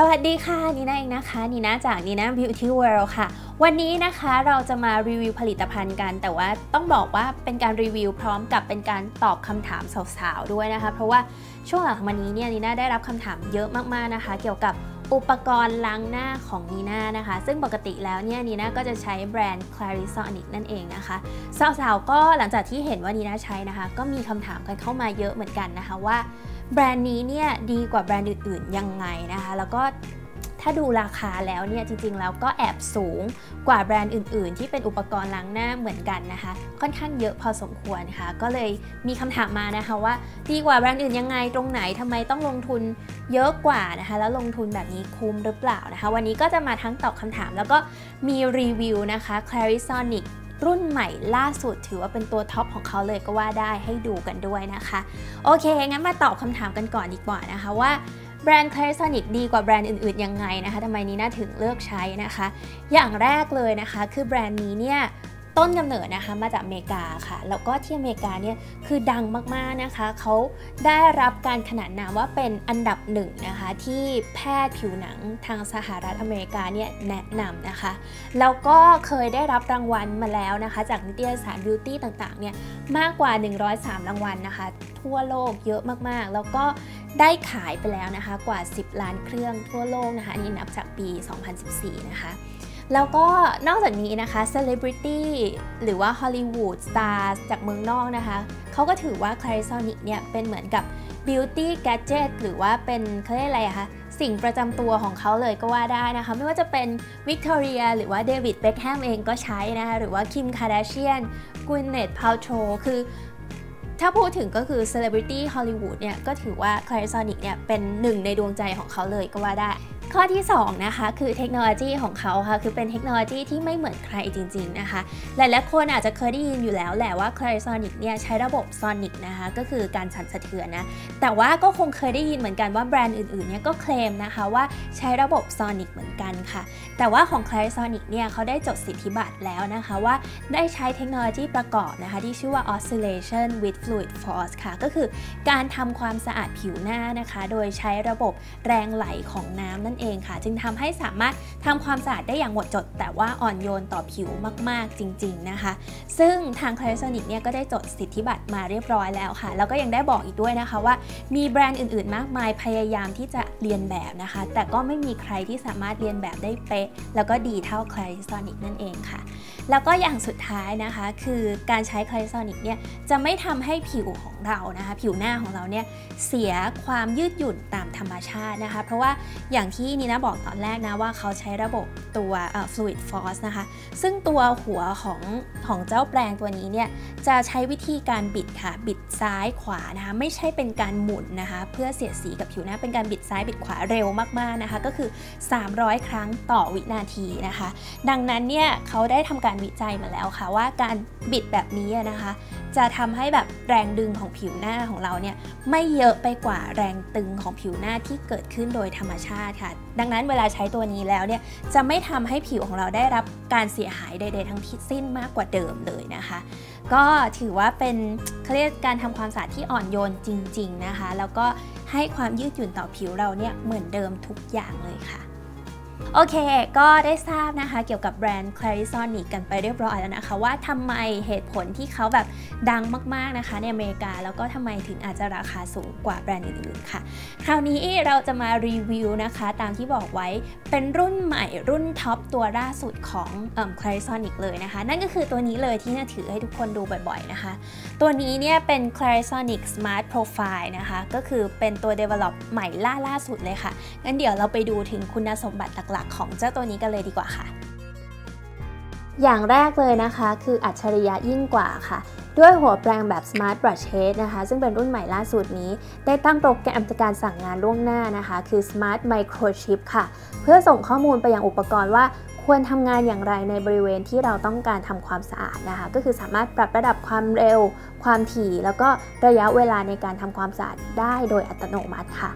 สวัสดีค่ะนีน่าเองนะคะนีน่าจาก NinaBeautyWorld ค่ะวันนี้นะคะเราจะมารีวิวผลิตภัณฑ์กันแต่ว่าต้องบอกว่าเป็นการรีวิวพร้อมกับเป็นการตอบคำถามสาวๆด้วยนะคะเพราะว่าช่วงหลังมานี้เนี่ยนีน่าได้รับคำถามเยอะมากๆนะคะเกี่ยวกับอุปกรณ์ล้างหน้าของนีน่านะคะซึ่งปกติแล้วเนี่ยนีน่าก็จะใช้แบรนด์ Clarisonic นั่นเองนะคะสาวๆก็หลังจากที่เห็นว่านีน่าใช้นะคะก็มีคำถามกันเข้ามาเยอะเหมือนกันนะคะว่าแบรนด์นี้เนี่ยดีกว่าแบรนด์อื่นๆยังไงนะคะแล้วก็ถ้าดูราคาแล้วเนี่ยจริงๆแล้วก็แอบสูงกว่าแบรนด์อื่นๆที่เป็นอุปกรณ์ล้างหน้าเหมือนกันนะคะค่อนข้างเยอะพอสมควรค่ะก็เลยมีคำถามมานะคะว่าดีกว่าแบรนด์อื่นยังไงตรงไหนทำไมต้องลงทุนเยอะกว่านะคะแล้วลงทุนแบบนี้คุ้มหรือเปล่านะคะวันนี้ก็จะมาทั้งตอบคำถามแล้วก็มีรีวิวนะคะ Clarisonicรุ่นใหม่ล่าสุดถือว่าเป็นตัวท็อปของเขาเลยก็ว่าได้ให้ดูกันด้วยนะคะโอเคงั้นมาตอบคำถามกันก่อนดีกว่านะคะว่าแบรนด์ Clarisonic ดีกว่าแบรนด์อื่นๆยังไงนะคะทำไมนีน่าถึงเลือกใช้นะคะอย่างแรกเลยนะคะคือแบรนด์นี้เนี่ยต้นกำเนิดนะคะมาจากอเมริกาค่ะแล้วก็ที่อเมริกาเนี่ยคือดังมากๆนะคะเขาได้รับการขนานนามว่าเป็นอันดับหนึ่งนะคะที่แพทย์ผิวหนังทางสหรัฐอเมริกาเนี่ยแนะนำนะคะแล้วก็เคยได้รับรางวัลมาแล้วนะคะจากนิตยสาร Beauty ต่างๆเนี่ยมากกว่า103รางวัลนะคะทั่วโลกเยอะมากๆแล้วก็ได้ขายไปแล้วนะคะกว่า10ล้านเครื่องทั่วโลกนะคะอันนี้นับจากปี2014นะคะแล้วก็นอกจากนี้นะคะเซเลบริตี้หรือว่าฮอลลีวูดสตาร์จากเมืองนอกนะคะเขาก็ถือว่า Clarisonic เนี่ยเป็นเหมือนกับ Beauty Gadget หรือว่าเป็นเขาเรียกอะไรคะสิ่งประจำตัวของเขาเลยก็ว่าได้นะคะไม่ว่าจะเป็นวิกตอเรียหรือว่าเดวิดเบ็คแฮมเองก็ใช้นะคะหรือว่าคิมคาร์ดาเชียนกวินเนตพาลโตรคือถ้าพูดถึงก็คือ Celebrity Hollywood เนี่ยก็ถือว่า Clarisonic เนี่ยเป็นหนึ่งในดวงใจของเขาเลยก็ว่าได้ข้อที่2นะคะคือเทคโนโลยีของเขาค่ะคือเป็นเทคโนโลยีที่ไม่เหมือนใครจริงๆนะคะหลายๆคนอาจจะเคยได้ยินอยู่แล้วแหละว่า Clarisonic เนี่ยใช้ระบบ Sonic นะคะก็คือการสั่นสะเทือนนะแต่ว่าก็คงเคยได้ยินเหมือนกันว่าแบรนด์อื่นๆเนี่ยก็เคลมนะคะว่าใช้ระบบ Sonic เหมือนกันค่ะแต่ว่าของ Clarisonic เนี่ยเขาได้จดสิทธิบัตรแล้วนะคะว่าได้ใช้เทคโนโลยีประกอบนะคะที่ชื่อว่า Oscillation with Fluid Force ค่ะก็คือการทำความสะอาดผิวหน้านะคะโดยใช้ระบบแรงไหลของน้ำนั่นเองค่ะจึงทำให้สามารถทำความสะอาดได้อย่างหมดจดแต่ว่าอ่อนโยนต่อผิวมากๆจริงๆนะคะซึ่งทาง Clarisonic เนี่ยก็ได้จดสิทธิบัตรมาเรียบร้อยแล้วค่ะแล้วก็ยังได้บอกอีกด้วยนะคะว่ามีแบรนด์อื่นๆมากมายพยายามที่จะเรียนแบบนะคะแต่ก็ไม่มีใครที่สามารถเรียนแบบได้เป๊ะแล้วก็ดีเท่า Clarisonic นั่นเองค่ะแล้วก็อย่างสุดท้ายนะคะคือการใช้ Clarisonic เนี่ยจะไม่ทำให้ผิวของเรานะคะผิวหน้าของเราเนี่ยเสียความยืดหยุ่นตามธรรมชาตินะคะเพราะว่าอย่างที่นีน่าบอกตอนแรกนะว่าเขาใช้ระบบตัว Fluid Force นะคะซึ่งตัวหัวของเจ้าแปรงตัวนี้เนี่ยจะใช้วิธีการบิดค่ะบิดซ้ายขวานะคะไม่ใช่เป็นการหมุนนะคะเพื่อเสียดสีกับผิวหน้าเป็นการบิดซ้ายบิดขวาเร็วมากๆนะคะก็คือ300ครั้งต่อวินาทีนะคะดังนั้นเนี่ยเขาได้ทำการวิจัยมาแล้วค่ะว่าการบิดแบบนี้นะคะจะทำให้แบบแรงดึงของผิวหน้าของเราเนี่ยไม่เยอะไปกว่าแรงตึงของผิวหน้าที่เกิดขึ้นโดยธรรมชาติค่ะดังนั้นเวลาใช้ตัวนี้แล้วเนี่ยจะไม่ทำให้ผิวของเราได้รับการเสียหายใดๆทั้งสิ้นมากกว่าเดิมเลยนะคะก็ถือว่าเป็นเคล็ดการทำความสะอาดที่อ่อนโยนจริงๆนะคะแล้วก็ให้ความยืดหยุ่นต่อผิวเราเนี่ยเหมือนเดิมทุกอย่างเลยค่ะโอเคก็ได้ทราบนะคะเกี่ยวกับแบรนด์ Clarisonic กันไปเรียบร้อยแล้วนะคะว่าทำไมเหตุผลที่เขาแบบดังมากๆนะคะในอเมริกาแล้วก็ทำไมถึงอาจจะราคาสูงกว่าแบรนด์อื่นๆค่ะคราวนี้เราจะมารีวิวนะคะตามที่บอกไว้เป็นรุ่นใหม่รุ่นท็อปตัวล่าสุดของClarisonic เลยนะคะนั่นก็คือตัวนี้เลยที่น่าถือให้ทุกคนดูบ่อยๆนะคะตัวนี้เนี่ยเป็น Clarisonic Smart Profile นะคะก็คือเป็นตัว develop ใหม่ล่าสุดเลยค่ะงั้นเดี๋ยวเราไปดูถึงคุณสมบัติหลักของเจ้าตัวนี้กันเลยดีกว่าค่ะอย่างแรกเลยนะคะคืออัจฉริยะยิ่งกว่าค่ะด้วยหัวแปรงแบบ Smart Brush Head นะคะซึ่งเป็นรุ่นใหม่ล่าสุดนี้ได้ตั้งโปรแกรมการสั่งงานล่วงหน้านะคะคือ Smart Microchip ค่ะเพื่อส่งข้อมูลไปยังอุปกรณ์ว่าควรทำงานอย่างไรในบริเวณที่เราต้องการทำความสะอาดนะคะก็คือสามารถปรับระดับความเร็วความถี่แล้วก็ระยะเวลาในการทำความสะอาดได้โดยอัตโนมัติค่ะ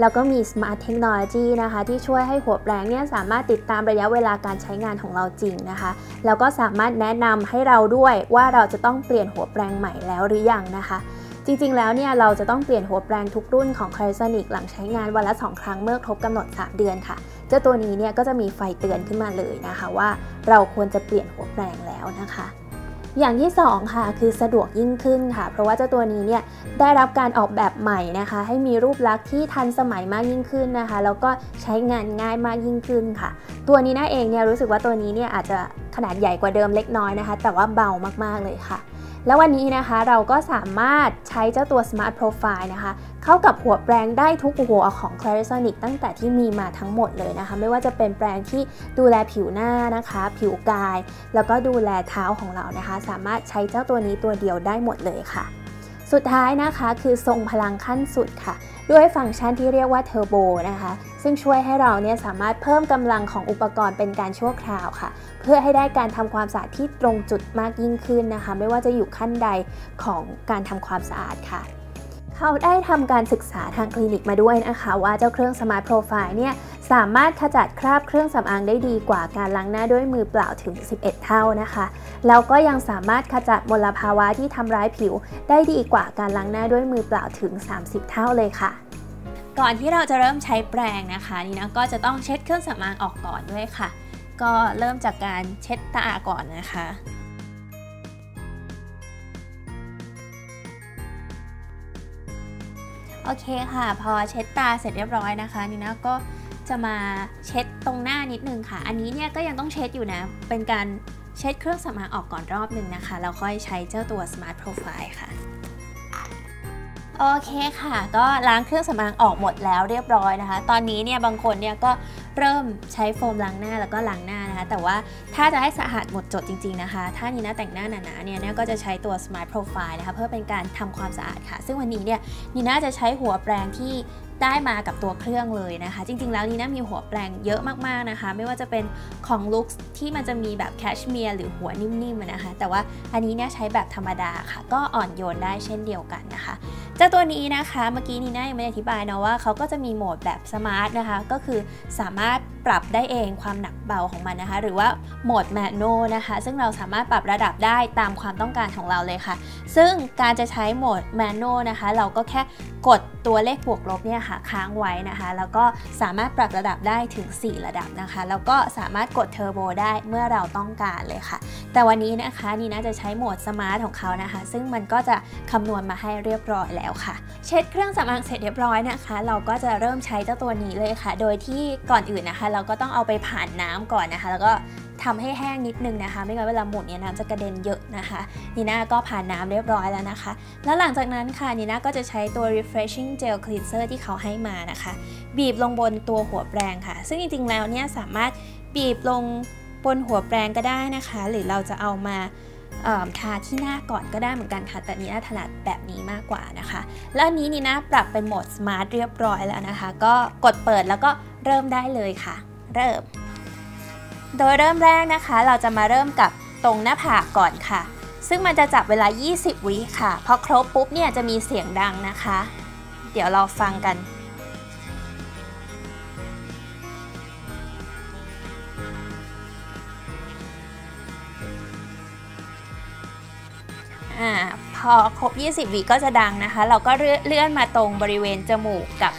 แล้วก็มี Smart Technology นะคะที่ช่วยให้หัวแปรงเนี่ยสามารถติดตามระยะเวลาการใช้งานของเราจริงนะคะแล้วก็สามารถแนะนำให้เราด้วยว่าเราจะต้องเปลี่ยนหัวแปรงใหม่แล้วหรือยังนะคะ จริงๆแล้วเนี่ยเราจะต้องเปลี่ยนหัวแปรงทุกรุ่นของ Clarisonic หลังใช้งานวันละ2 ครั้งเมื่อครบกำหนด3 เดือนค่ะเจ้าตัวนี้เนี่ยก็จะมีไฟเตือนขึ้นมาเลยนะคะว่าเราควรจะเปลี่ยนหัวแปรงแล้วนะคะอย่างที่2ค่ะคือสะดวกยิ่งขึ้นค่ะเพราะว่าเจ้าตัวนี้เนี่ยได้รับการออกแบบใหม่นะคะให้มีรูปลักษณ์ที่ทันสมัยมากยิ่งขึ้นนะคะแล้วก็ใช้งานง่ายมากยิ่งขึ้นค่ะตัวนี้น่าเองเนี่ยรู้สึกว่าตัวนี้เนี่ยอาจจะขนาดใหญ่กว่าเดิมเล็กน้อยนะคะแต่ว่าเบามากๆเลยค่ะแล้ววันนี้นะคะเราก็สามารถใช้เจ้าตัว Smart Profile นะคะเข้ากับหัวแปรงได้ทุกหัวของ Clarisonic ตั้งแต่ที่มีมาทั้งหมดเลยนะคะไม่ว่าจะเป็นแปรงที่ดูแลผิวหน้านะคะผิวกายแล้วก็ดูแลเท้าของเรานะคะสามารถใช้เจ้าตัวนี้ตัวเดียวได้หมดเลยค่ะสุดท้ายนะคะคือทรงพลังขั้นสุดค่ะด้วยฟังก์ชันที่เรียกว่าเทอร์โบนะคะซึ่งช่วยให้เราเนี่ยสามารถเพิ่มกำลังของอุปกรณ์เป็นการชั่วคราวค่ะเพื่อให้ได้การทำความสะอาดที่ตรงจุดมากยิ่งขึ้นนะคะไม่ว่าจะอยู่ขั้นใดของการทำความสะอาดค่ะเขาได้ทำการศึกษาทางคลินิกมาด้วยนะคะว่าเจ้าเครื่อง Smart Profile เนี่ยสามารถขจัดคราบเครื่องสำอางได้ดีกว่าการล้างหน้าด้วยมือเปล่าถึง11 เท่านะคะแล้วก็ยังสามารถขจัดมลภาวะที่ทำร้ายผิวได้ดีกว่าการล้างหน้าด้วยมือเปล่าถึง30 เท่าเลยค่ะก่อนที่เราจะเริ่มใช้แปรงนะคะนี่นะก็จะต้องเช็ดเครื่องสำอางออกก่อนด้วยค่ะก็เริ่มจากการเช็ดตาก่อนนะคะโอเคค่ะพอเช็ดตาเสร็จเรียบร้อยนะคะนี่นะก็จะมาเช็ดตรงหน้านิดนึงค่ะอันนี้เนี่ยก็ยังต้องเช็ดอยู่นะเป็นการเช็ดเครื่องสำอางออกก่อนรอบนึงนะคะแล้วค่อยใช้เจ้าตัว Smart Profile ค่ะโอเคค่ะก็ล้างเครื่องสำอางออกหมดแล้วเรียบร้อยนะคะตอนนี้เนี่ยบางคนเนี่ยก็เริ่มใช้โฟมล้างหน้าแล้วก็ล้างหน้านะคะแต่ว่าถ้าจะให้สะอาดหมดจดจริงๆนะคะถ้านี่นะแต่งหน้าหนาๆเนี่ยก็จะใช้ตัว Smart Profile นะคะเพื่อเป็นการทำความสะอาดค่ะซึ่งวันนี้เนี่ยนี่นะจะใช้หัวแปรงที่ได้มากับตัวเครื่องเลยนะคะจริงๆแล้วนี่นะมีหัวแปรงเยอะมากๆนะคะไม่ว่าจะเป็นของ Lux ที่มันจะมีแบบแคชเมียร์หรือหัวนิ่มๆนะคะแต่ว่าอันนี้เนี่ยใช้แบบธรรมดาค่ะก็อ่อนโยนได้เช่นเดียวกันนะคะเจ้าตัวนี้นะคะเมื่อกี้นี่นะยังไม่อธิบายนะว่าเขาก็จะมีโหมดแบบสมาร์ทนะคะก็คือสามารถปรับได้เองความหนักเบาของมันนะคะหรือว่าโหมดแมนนวลนะคะซึ่งเราสามารถปรับระดับได้ตามความต้องการของเราเลยค่ะซึ่งการจะใช้โหมดแมนนวลนะคะเราก็แค่กดตัวเลขบวกลบเนี่ยค่ะค้างไว้นะคะแล้วก็สามารถปรับระดับได้ถึง4 ระดับนะคะแล้วก็สามารถกดเทอร์โบได้เมื่อเราต้องการเลยค่ะแต่วันนี้นะคะนี่นะจะใช้โหมดสมาร์ทของเขานะคะซึ่งมันก็จะคำนวณมาให้เรียบร้อยแล้วค่ะเช็ดเครื่องสำอางเสร็จเรียบร้อยนะคะเราก็จะเริ่มใช้เจ้าตัวนี้เลยค่ะโดยที่ก่อนอื่นนะคะเราก็ต้องเอาไปผ่านน้ำก่อนนะคะแล้วก็ทำให้แห้งนิดนึงนะคะไม่งั้นเวลาหมุนเนี่ยน้ำจะกระเด็นเยอะนะคะนีน่าก็ผ่านน้ำเรียบร้อยแล้วนะคะแล้วหลังจากนั้นค่ะนีน่าก็จะใช้ตัว refreshing gel cleanser ที่เขาให้มานะคะบีบลงบนตัวหัวแปรงค่ะซึ่งจริงๆแล้วเนี่ยสามารถบีบลงบนหัวแปรงก็ได้นะคะหรือเราจะเอามาทาที่หน้าก่อนก็ได้เหมือนกันค่ะแต่นี่น่าถนัดแบบนี้มากกว่านะคะและอันนี้นี่น่าปรับเป็นโหมด smart เรียบร้อยแล้วนะคะก็กดเปิดแล้วก็เริ่มได้เลยค่ะเริ่มโดยเริ่มแรกนะคะเราจะมาเริ่มกับตรงหน้าผากก่อนค่ะซึ่งมันจะจับเวลา20 วิค่ะพอครบปุ๊บเนี่ยจะมีเสียงดังนะคะเดี๋ยวเราฟังกันพอครบ20 วิก็จะดังนะคะเราก็เลื่อนมาตรงบริเวณจมูกกับ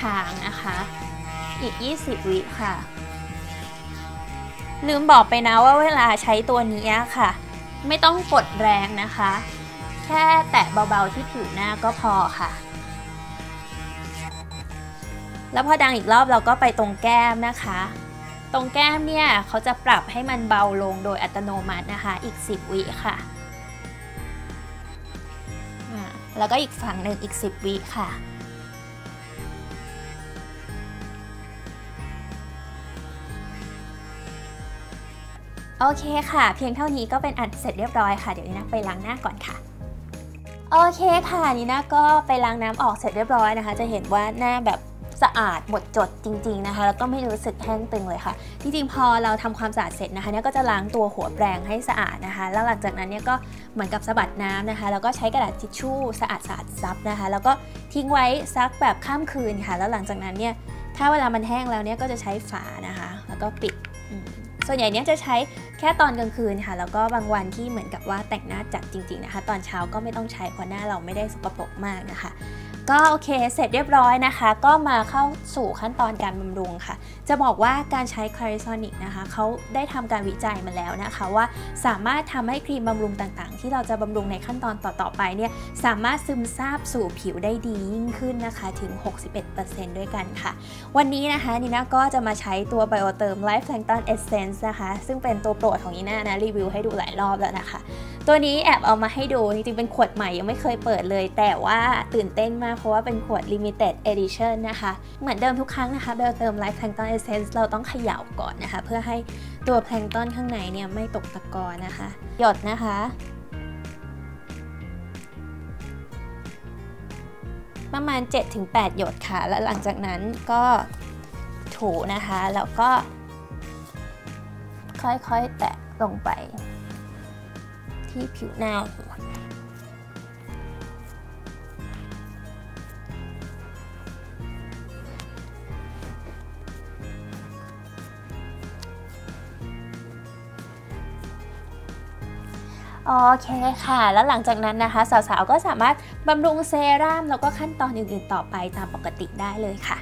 คางนะคะอีก20 วิค่ะลืมบอกไปนะว่าเวลาใช้ตัวนี้ค่ะไม่ต้องกดแรงนะคะแค่แตะเบาๆที่ผิวหน้าก็พอค่ะแล้วพอดังอีกรอบเราก็ไปตรงแก้มนะคะตรงแก้มเนี่ยเขาจะปรับให้มันเบาลงโดยอัตโนมัตินะคะอีก10 วิค่ะแล้วก็อีกฝั่งหนึ่งอีก10 วิค่ะโอเคค่ะเพียงเท่านี้ก็เป็นอันเสร็จเรียบร้อยค่ะเดี๋ยวนี้นะไปล้างหน้าก่อนค่ะโอเคค่ะนี่นะก็ไปล้างน้ำออกเสร็จเรียบร้อยนะคะจะเห็นว่าหน้าแบบสะอาดหมดจดจริงๆนะคะแล้วก็ไม่รู้สึกแห้งตึงเลยค่ะจริงๆพอเราทำความสะอาดเสร็จนะคะเนี่ยก็จะล้างตัวหัวแปรงให้สะอาดนะคะแล้วหลังจากนั้นเนี่ยก็เหมือนกับสะบัดน้ำนะคะแล้วก็ใช้กระดาษทิชชู่สะอาดซับนะคะแล้วก็ทิ้งไว้ซักแบบข้ามคืนค่ะแล้วหลังจากนั้นเนี่ยถ้าเวลามันแห้งแล้วเนี่ยก็จะใช้ฝานะคะแล้วก็ปิด ส่วนใหญ่เนี้ยจะใช้แค่ตอนกลางคืนค่ะแล้วก็บางวันที่เหมือนกับว่าแต่งหน้าจัดจริงๆนะคะตอนเช้าก็ไม่ต้องใช้เพราะหน้าเราไม่ได้สกปรกมากนะคะก็โอเคเสร็จเรียบร้อยนะคะก็มาเข้าสู่ขั้นตอนการบำรุงค่ะจะบอกว่าการใช้ Clarisonic นะคะเขาได้ทำการวิจัยมาแล้วนะคะว่าสามารถทำให้ครีมบำรุงต่างๆที่เราจะบำรุงในขั้นตอนต่อๆไปเนี่ยสามารถซึมซาบสู่ผิวได้ดียิ่งขึ้นนะคะถึง 61% ด้วยกันค่ะวันนี้นะคะนีน่าก็จะมาใช้ตัว Bioterm Life Plankton Essence นะคะซึ่งเป็นตัวโปรดของนีน่านะรีวิวให้ดูหลายรอบแล้วนะคะตัวนี้แอบเอามาให้ดูจริงๆเป็นขวดใหม่ยังไม่เคยเปิดเลยแต่ว่าตื่นเต้นมากเพราะว่าเป็นขวด Limited Edition นะคะเหมือนเดิมทุกครั้งนะคะ Bioterm Life Plankton Essence เราต้องเขย่าก่อนนะคะเพื่อให้ตัวแพลงก์ตอนข้างในเนี่ยไม่ตกตะกอนนะคะหยดนะคะประมาณ 7-8 หยดค่ะแล้วหลังจากนั้นก็ถูนะคะแล้วก็ค่อยๆแตะลงไปที่ผิวหน้าโอเคค่ะแล้วหลังจากนั้นนะคะสาวๆก็สามารถบำรุงเซรั่มแล้วก็ขั้นตอนอื่นๆต่อไปตามปกติได้เลยค่ะ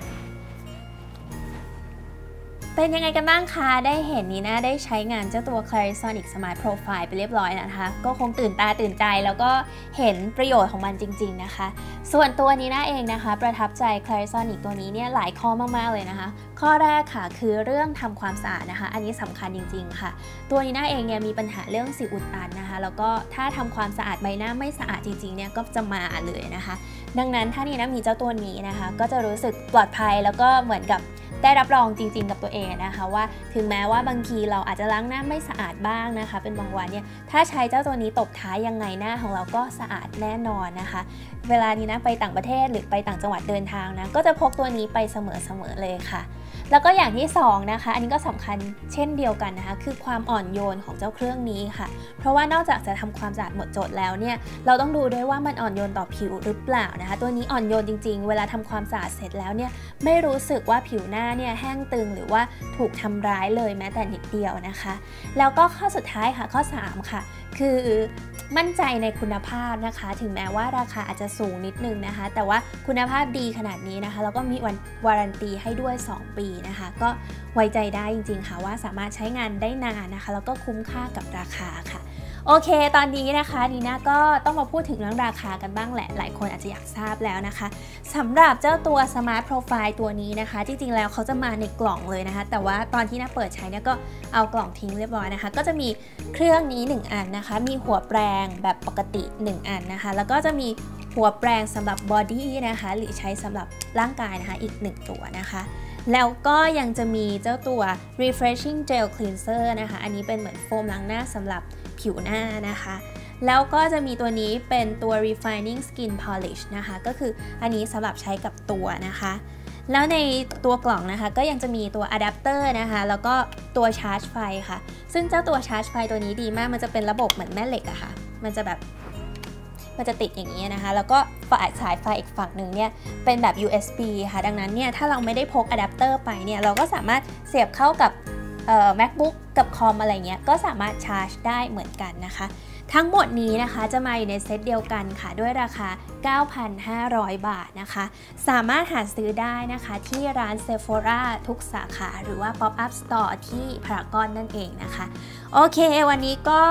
เป็นยังไงกันบ้างคะได้เห็นนี้นะได้ใช้งานเจ้าตัว Clarisonic Smart Profile ไปเรียบร้อยนะคะก็คงตื่นตาตื่นใจแล้วก็เห็นประโยชน์ของมันจริงๆนะคะส่วนตัวนี้นะเองนะคะประทับใจ Clarisonic ตัวนี้เนี่ยหลายข้อมากๆเลยนะคะข้อแรกค่ะคือเรื่องทำความสะอาดนะคะอันนี้สำคัญจริงๆค่ะตัวนี้นะเองเนี่ยมีปัญหาเรื่องสิวอุดตันนะคะแล้วก็ถ้าทำความสะอาดใบหน้าไม่สะอาดจริงๆเนี่ยก็จะมาเลยนะคะดังนั้นถ้านี่นะมีเจ้าตัวนี้นะคะก็จะรู้สึกปลอดภัยแล้วก็เหมือนกับได้รับรองจริงๆกับตัวเองนะคะว่าถึงแม้ว่าบางทีเราอาจจะล้างหน้าไม่สะอาดบ้างนะคะเป็นบางวันเนี่ยถ้าใช้เจ้าตัวนี้ตบท้ายยังไงหน้าของเราก็สะอาดแน่นอนนะคะเวลานี้นะไปต่างประเทศหรือไปต่างจังหวัดเดินทางนะก็จะพกตัวนี้ไปเสมอๆเลยค่ะแล้วก็อย่างที่2นะคะอันนี้ก็สำคัญเช่นเดียวกันนะคะคือความอ่อนโยนของเจ้าเครื่องนี้ค่ะเพราะว่านอกจากจะทำความสะอาดหมดจดแล้วเนี่ยเราต้องดูด้วยว่ามันอ่อนโยนต่อผิวหรือเปล่านะคะตัวนี้อ่อนโยนจริงๆเวลาทำความสะอาดเสร็จแล้วเนี่ยไม่รู้สึกว่าผิวหน้าเนี่ยแห้งตึงหรือว่าถูกทำร้ายเลยแม้แต่นิดเดียวนะคะแล้วก็ข้อสุดท้ายค่ะข้อ3ค่ะคือมั่นใจในคุณภาพนะคะถึงแม้ว่าราคาอาจจะสูงนิดนึงนะคะแต่ว่าคุณภาพดีขนาดนี้นะคะแล้วก็มีวารันตีให้ด้วย2 ปีนะคะก็ไว้ใจได้จริงๆค่ะว่าสามารถใช้งานได้นานนะคะแล้วก็คุ้มค่ากับราคาค่ะโอเคตอนนี้นะคะนีน่าก็ต้องมาพูดถึงเรื่องราคากันบ้างแหละหลายคนอาจจะอยากทราบแล้วนะคะสำหรับเจ้าตัว Smart Profile ตัวนี้นะคะจริงๆแล้วเขาจะมาในกล่องเลยนะคะแต่ว่าตอนที่น่าเปิดใช้เนี่ยก็เอากล่องทิ้งเรียบร้อยนะคะก็จะมีเครื่องนี้1อันนะคะมีหัวแปรงแบบปกติ1อันนะคะแล้วก็จะมีหัวแปรงสำหรับบอดี้นะคะหรือใช้สำหรับร่างกายนะคะอีก1ตัวนะคะแล้วก็ยังจะมีเจ้าตัว refreshing gel cleanser นะคะอันนี้เป็นเหมือนโฟมล้างหน้าสำหรับผิวหน้านะคะแล้วก็จะมีตัวนี้เป็นตัว refining skin polish นะคะก็คืออันนี้สำหรับใช้กับตัวนะคะแล้วในตัวกล่องนะคะก็ยังจะมีตัวอะแดปเตอร์นะคะแล้วก็ตัวชาร์จไฟค่ะซึ่งเจ้าตัวชาร์จไฟตัวนี้ดีมากมันจะเป็นระบบเหมือนแม่เหล็กอะค่ะมันจะติดอย่างนี้นะคะแล้วก็สายไฟอีกฝั่งหนึ่งเนี่ยเป็นแบบ USB ค่ะดังนั้นเนี่ยถ้าเราไม่ได้พกอะแดปเตอร์ไปเนี่ยเราก็สามารถเสียบเข้ากับMacBook กับคอมอะไรเงี้ยก็สามารถชาร์จได้เหมือนกันนะคะทั้งหมดนี้นะคะจะมาอยู่ในเซตเดียวกันค่ะด้วยราคา 9,500 บาทนะคะสามารถหาซื้อได้นะคะที่ร้าน Sephora ทุกสาขาหรือว่า Pop-up Store ที่พารากอนนั่นเองนะคะโอเควันนี้ก็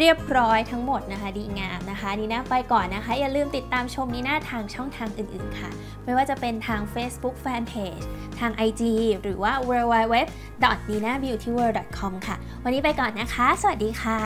เรียบร้อยทั้งหมดนะคะดีงามนะคะนีน่าไปก่อนนะคะอย่าลืมติดตามชมนีน่าทางช่องทางอื่นๆค่ะไม่ว่าจะเป็นทาง Facebook Fanpage ทาง IG หรือว่า www.ninabeautyworld.com ค่ะวันนี้ไปก่อนนะคะสวัสดีค่ะ